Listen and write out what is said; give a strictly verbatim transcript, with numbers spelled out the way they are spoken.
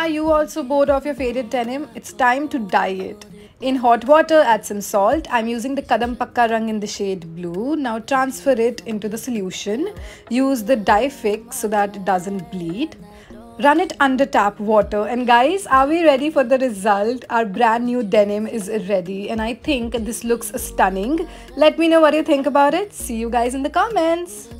Are you also bored of your faded denim? It's time to dye it. In hot water, add some salt. I'm using the Kadam Pakka Rang in the shade blue. Now transfer it into the solution. Use the dye fix so that it doesn't bleed. Run it under tap water. And guys, are we ready for the result? Our brand new denim is ready. And I think this looks stunning. Let me know what you think about it. See you guys in the comments.